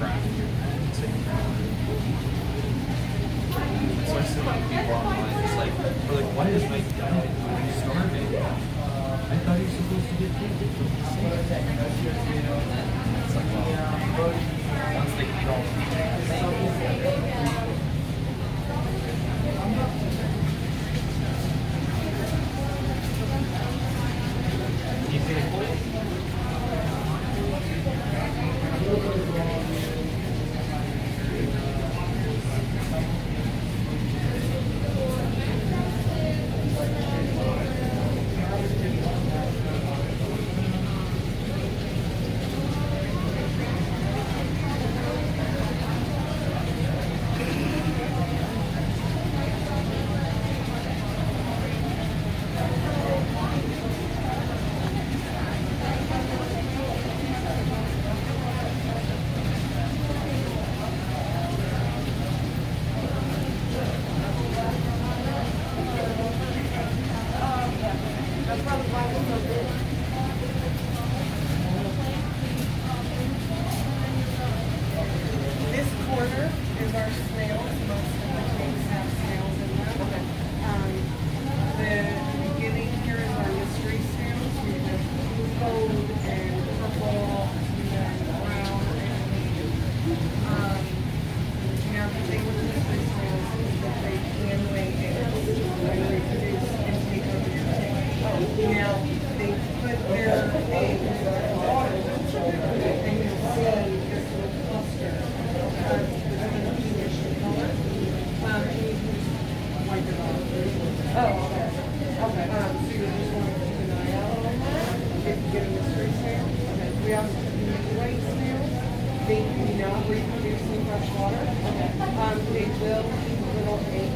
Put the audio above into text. craft your own technology. So I see like people online, it's like, they're like, why is my dad starving? I thought he was supposed to get paid differently. It's like, well, once they get all the things. You see the point? They do not reproduce in fresh water. They will keep little eggs.